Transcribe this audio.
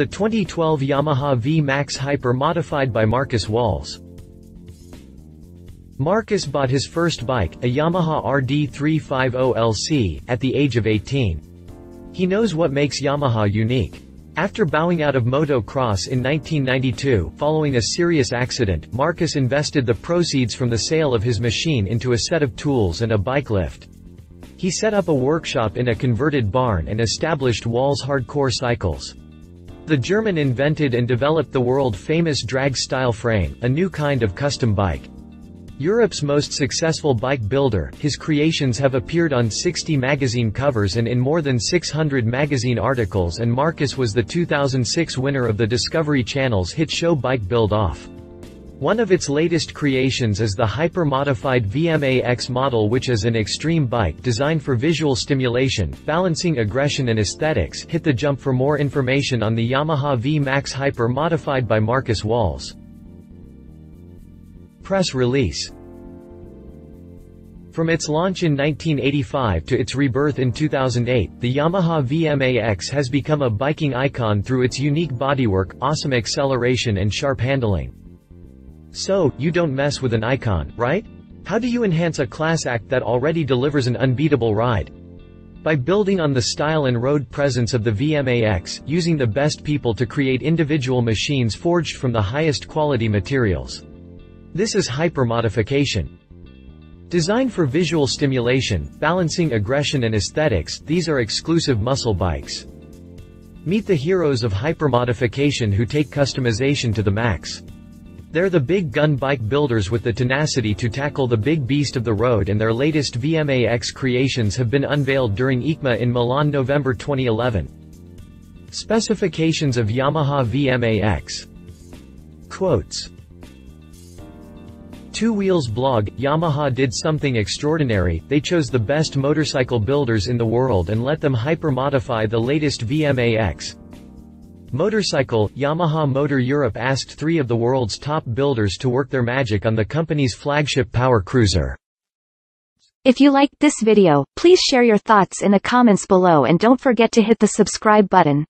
The 2012 Yamaha VMAX Hyper modified by Marcus Walz. Marcus bought his first bike, a Yamaha RD350LC, at the age of 18. He knows what makes Yamaha unique. After bowing out of motocross in 1992, following a serious accident, Marcus invested the proceeds from the sale of his machine into a set of tools and a bike lift. He set up a workshop in a converted barn and established Walz Hardcore Cycles. The German invented and developed the world-famous Drag Style frame, a new kind of custom bike. Europe's most successful bike builder, his creations have appeared on 60 magazine covers and in more than 600 magazine articles, and Marcus was the 2006 winner of the Discovery Channel's hit show Bike Build Off. One of its latest creations is the hyper-modified VMAX model, which is an extreme bike designed for visual stimulation, balancing, aggression and aesthetics. Hit the jump for more information on the Yamaha VMAX Hyper modified by Marcus Walz. Press release. From its launch in 1985 to its rebirth in 2008, the Yamaha VMAX has become a biking icon through its unique bodywork, awesome acceleration and sharp handling. So, you don't mess with an icon, right? How do you enhance a class act that already delivers an unbeatable ride? By building on the style and road presence of the VMAX, using the best people to create individual machines forged from the highest quality materials. This is hyper-modification. Designed for visual stimulation, balancing, aggression and aesthetics, these are exclusive muscle bikes. Meet the heroes of hyper-modification who take customization to the max. They're the big gun bike builders with the tenacity to tackle the big beast of the road, and their latest VMAX creations have been unveiled during EICMA in Milan November 2011. Specifications of Yamaha VMAX. Quotes. Two Wheels blog, Yamaha did something extraordinary. They chose the best motorcycle builders in the world and let them hyper-modify the latest VMAX. Motorcycle, Yamaha Motor Europe asked three of the world's top builders to work their magic on the company's flagship power cruiser. If you liked this video, please share your thoughts in the comments below and don't forget to hit the subscribe button.